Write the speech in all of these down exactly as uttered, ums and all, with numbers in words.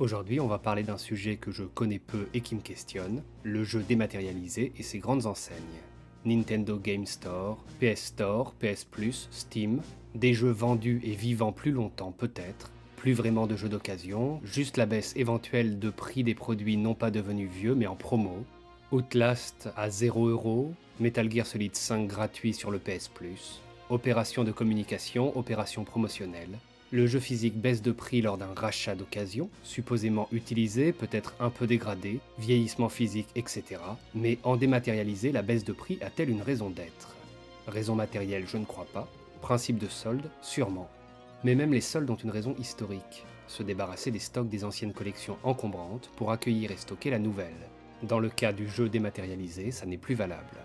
Aujourd'hui, on va parler d'un sujet que je connais peu et qui me questionne, le jeu dématérialisé et ses grandes enseignes. Nintendo Game Store, P S Store, P S Plus, Steam, des jeux vendus et vivant plus longtemps peut-être, plus vraiment de jeux d'occasion, juste la baisse éventuelle de prix des produits non pas devenus vieux mais en promo, Outlast à zéro euro, Metal Gear Solid cinq gratuit sur le P S Plus, opération de communication, opération promotionnelle, le jeu physique baisse de prix lors d'un rachat d'occasion, supposément utilisé, peut-être un peu dégradé, vieillissement physique, et cetera. Mais en dématérialisé, la baisse de prix a-t-elle une raison d'être? Raison matérielle, je ne crois pas. Principe de solde, sûrement. Mais même les soldes ont une raison historique. Se débarrasser des stocks des anciennes collections encombrantes pour accueillir et stocker la nouvelle. Dans le cas du jeu dématérialisé, ça n'est plus valable.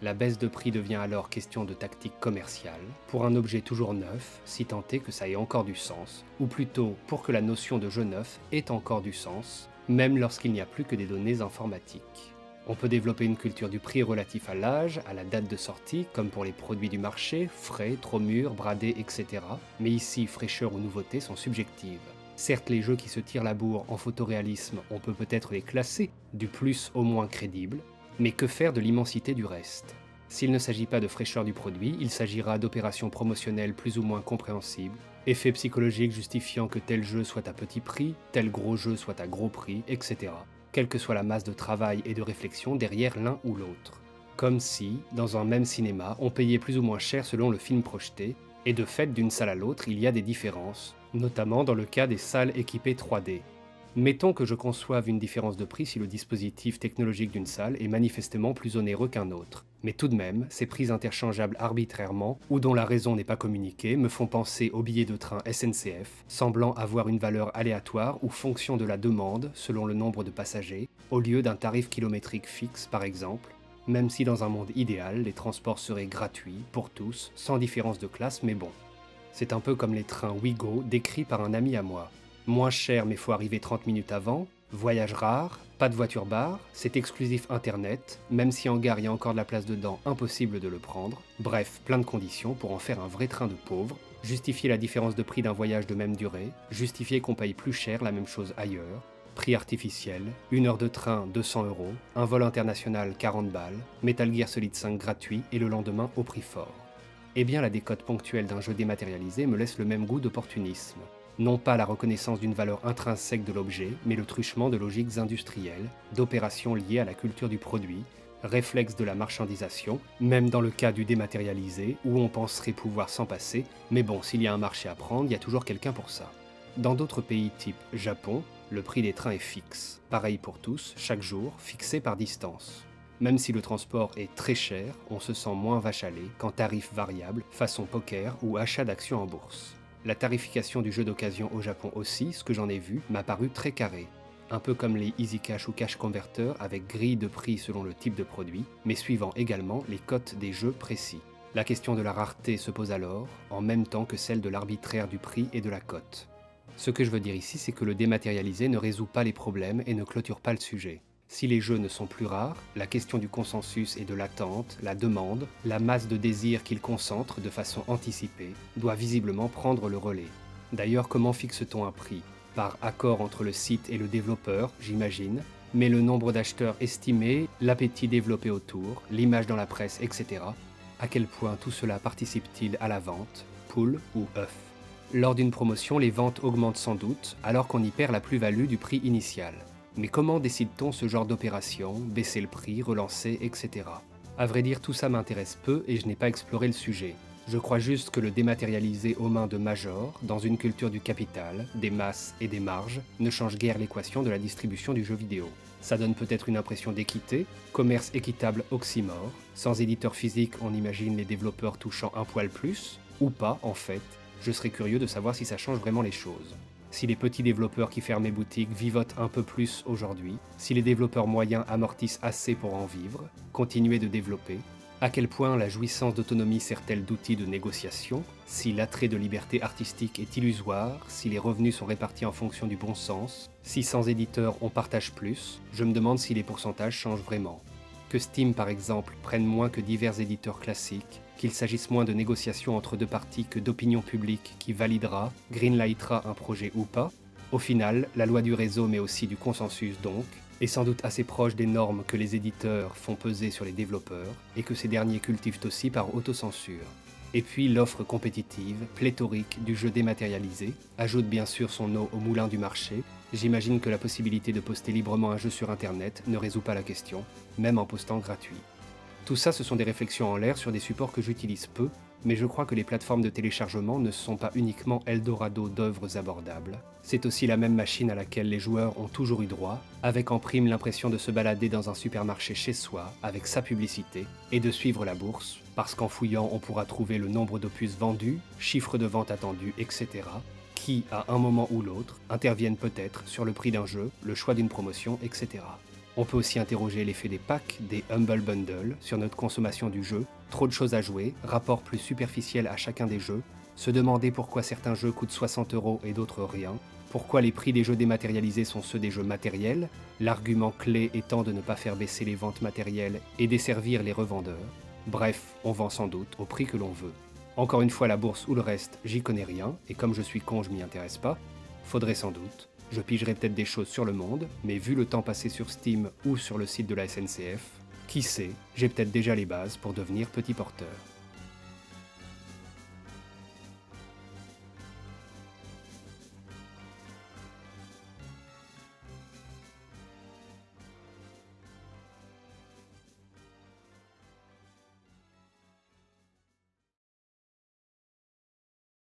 La baisse de prix devient alors question de tactique commerciale, pour un objet toujours neuf, si tant est que ça ait encore du sens, ou plutôt pour que la notion de jeu neuf ait encore du sens, même lorsqu'il n'y a plus que des données informatiques. On peut développer une culture du prix relatif à l'âge, à la date de sortie, comme pour les produits du marché, frais, trop mûrs, bradés, et cetera. Mais ici, fraîcheur ou nouveauté sont subjectives. Certes, les jeux qui se tirent la bourre en photoréalisme, on peut peut-être les classer, du plus au moins crédible, mais que faire de l'immensité du reste? S'il ne s'agit pas de fraîcheur du produit, il s'agira d'opérations promotionnelles plus ou moins compréhensibles, effets psychologiques justifiant que tel jeu soit à petit prix, tel gros jeu soit à gros prix, et cetera, quelle que soit la masse de travail et de réflexion derrière l'un ou l'autre. Comme si, dans un même cinéma, on payait plus ou moins cher selon le film projeté, et de fait d'une salle à l'autre il y a des différences, notamment dans le cas des salles équipées trois D. Mettons que je conçoive une différence de prix si le dispositif technologique d'une salle est manifestement plus onéreux qu'un autre. Mais tout de même, ces prix interchangeables arbitrairement, ou dont la raison n'est pas communiquée, me font penser aux billets de train S N C F, semblant avoir une valeur aléatoire ou fonction de la demande, selon le nombre de passagers, au lieu d'un tarif kilométrique fixe par exemple, même si dans un monde idéal, les transports seraient gratuits, pour tous, sans différence de classe, mais bon. C'est un peu comme les trains Ouigo décrits par un ami à moi. Moins cher mais faut arriver trente minutes avant, voyage rare, pas de voiture bar, c'est exclusif internet, même si en gare il y a encore de la place dedans, impossible de le prendre, bref, plein de conditions pour en faire un vrai train de pauvres, justifier la différence de prix d'un voyage de même durée, justifier qu'on paye plus cher la même chose ailleurs, prix artificiel, une heure de train deux cents euros, un vol international quarante balles, Metal Gear Solid cinq gratuit et le lendemain au prix fort. Eh bien la décote ponctuelle d'un jeu dématérialisé me laisse le même goût d'opportunisme. Non pas la reconnaissance d'une valeur intrinsèque de l'objet, mais le truchement de logiques industrielles, d'opérations liées à la culture du produit, réflexe de la marchandisation, même dans le cas du dématérialisé, où on penserait pouvoir s'en passer, mais bon, s'il y a un marché à prendre, il y a toujours quelqu'un pour ça. Dans d'autres pays type Japon, le prix des trains est fixe, pareil pour tous, chaque jour, fixé par distance. Même si le transport est très cher, on se sent moins vache à lait qu'en tarif variable, façon poker ou achat d'actions en bourse. La tarification du jeu d'occasion au Japon aussi, ce que j'en ai vu, m'a paru très carré. Un peu comme les easy cash ou cash converteurs avec grille de prix selon le type de produit, mais suivant également les cotes des jeux précis. La question de la rareté se pose alors, en même temps que celle de l'arbitraire du prix et de la cote. Ce que je veux dire ici, c'est que le dématérialisé ne résout pas les problèmes et ne clôture pas le sujet. Si les jeux ne sont plus rares, la question du consensus et de l'attente, la demande, la masse de désir qu'ils concentrent de façon anticipée, doit visiblement prendre le relais. D'ailleurs, comment fixe-t-on un prix? Par accord entre le site et le développeur, j'imagine, mais le nombre d'acheteurs estimé, l'appétit développé autour, l'image dans la presse, et cetera. À quel point tout cela participe-t-il à la vente, poule ou œuf? Lors d'une promotion, les ventes augmentent sans doute, alors qu'on y perd la plus-value du prix initial. Mais comment décide-t-on ce genre d'opération, baisser le prix, relancer, et cetera. À vrai dire, tout ça m'intéresse peu et je n'ai pas exploré le sujet. Je crois juste que le dématérialisé aux mains de majors, dans une culture du capital, des masses et des marges, ne change guère l'équation de la distribution du jeu vidéo. Ça donne peut-être une impression d'équité, commerce équitable oxymore, sans éditeur physique on imagine les développeurs touchant un poil plus, ou pas en fait, je serais curieux de savoir si ça change vraiment les choses. Si les petits développeurs qui ferment les boutiques vivotent un peu plus aujourd'hui, si les développeurs moyens amortissent assez pour en vivre, continuer de développer, à quel point la jouissance d'autonomie sert-elle d'outil de négociation, si l'attrait de liberté artistique est illusoire, si les revenus sont répartis en fonction du bon sens, si sans éditeur on partage plus, je me demande si les pourcentages changent vraiment. Que Steam par exemple prenne moins que divers éditeurs classiques, qu'il s'agisse moins de négociations entre deux parties que d'opinion publique qui validera, greenlightera un projet ou pas, Au final, la loi du réseau mais aussi du consensus donc, est sans doute assez proche des normes que les éditeurs font peser sur les développeurs et que ces derniers cultivent aussi par autocensure. Et puis l'offre compétitive, pléthorique du jeu dématérialisé, ajoute bien sûr son eau au moulin du marché. J'imagine que la possibilité de poster librement un jeu sur internet ne résout pas la question, même en postant gratuit. Tout ça, ce sont des réflexions en l'air sur des supports que j'utilise peu, mais je crois que les plateformes de téléchargement ne sont pas uniquement Eldorado d'œuvres abordables. C'est aussi la même machine à laquelle les joueurs ont toujours eu droit, avec en prime l'impression de se balader dans un supermarché chez soi, avec sa publicité, et de suivre la bourse, parce qu'en fouillant on pourra trouver le nombre d'opus vendus, chiffre de vente attendu, et cetera, qui, à un moment ou l'autre, interviennent peut-être sur le prix d'un jeu, le choix d'une promotion, et cetera. On peut aussi interroger l'effet des packs, des Humble Bundle, sur notre consommation du jeu, trop de choses à jouer, rapport plus superficiel à chacun des jeux, se demander pourquoi certains jeux coûtent soixante euros et d'autres rien, pourquoi les prix des jeux dématérialisés sont ceux des jeux matériels, l'argument clé étant de ne pas faire baisser les ventes matérielles et desservir les revendeurs. Bref, on vend sans doute au prix que l'on veut. Encore une fois, la bourse ou le reste, j'y connais rien, et comme je suis con, je m'y intéresse pas, faudrait sans doute. Je pigerai peut-être des choses sur le monde, mais vu le temps passé sur Steam ou sur le site de la S N C F, qui sait, j'ai peut-être déjà les bases pour devenir petit porteur.